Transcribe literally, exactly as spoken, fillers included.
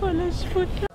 Voller Schmuck.